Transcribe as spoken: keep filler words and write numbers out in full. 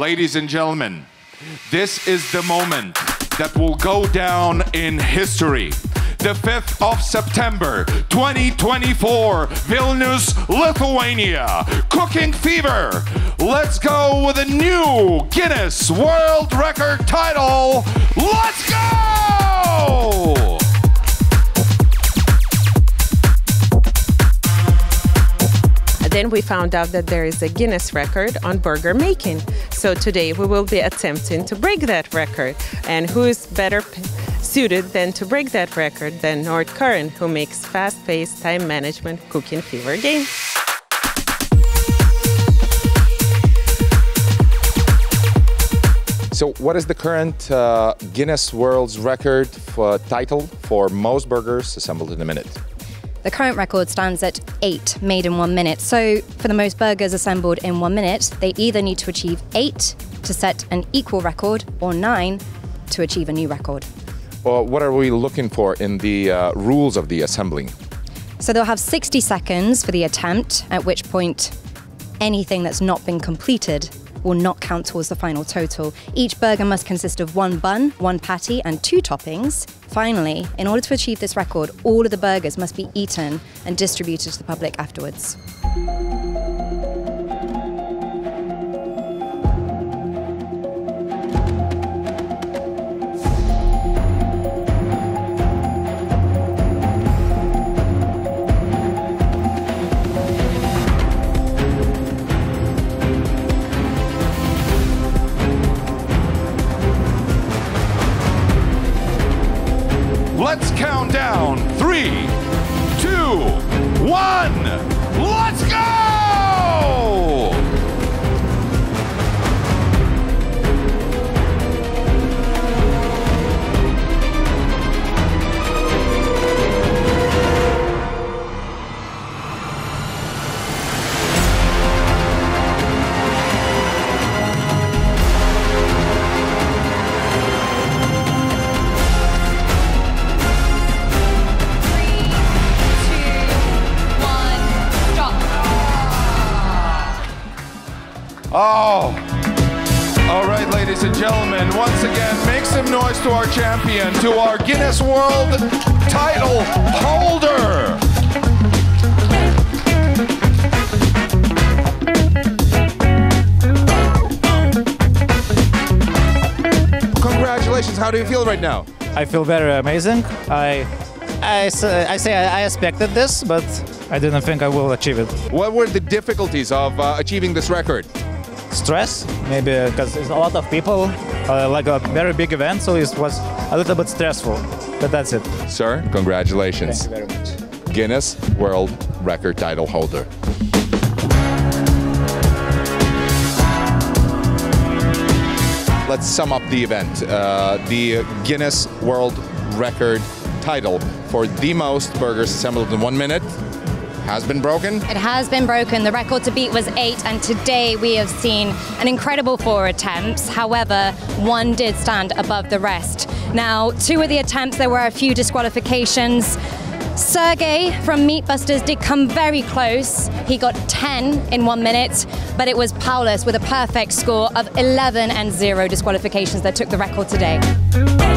Ladies and gentlemen, this is the moment that will go down in history. The fifth of September, twenty twenty-four, Vilnius, Lithuania. Cooking Fever. Let's go with a new Guinness World Record title. Let's go! Then we found out that there is a Guinness record on burger making. So today we will be attempting to break that record. And who is better suited than to break that record than Nord Current, who makes fast-paced, time management, cooking fever games. So what is the current uh, Guinness World's record for, title for most burgers assembled in a minute? The current record stands at eight made in one minute. So for the most burgers assembled in one minute, they either need to achieve eight to set an equal record or nine to achieve a new record. Well, what are we looking for in the uh, rules of the assembling? So they'll have sixty seconds for the attempt, at which point anything that's not been completed will not count towards the final total. Each burger must consist of one bun, one patty, and two toppings. Finally, in order to achieve this record, all of the burgers must be eaten and distributed to the public afterwards. Let's count down. Three, two, one, let's go! Oh, all right, ladies and gentlemen, once again, make some noise to our champion, to our Guinness World title holder. Congratulations, how do you feel right now? I feel very amazing. I, I, I say I expected this, but I didn't think I will achieve it. What were the difficulties of uh, achieving this record? Stress, maybe, because there's a lot of people, uh, like a very big event, so it was a little bit stressful, but that's it. Sir, congratulations. Thank you very much. Guinness World Record title holder. Let's sum up the event. Uh, the Guinness World Record title for the most burgers assembled in one minute has been broken? It has been broken. The record to beat was eight, and today we have seen an incredible four attempts. However, one did stand above the rest. Now, two of the attempts, there were a few disqualifications. Sergey from Meatbusters did come very close. He got ten in one minute, but it was Paulius with a perfect score of eleven and zero disqualifications that took the record today.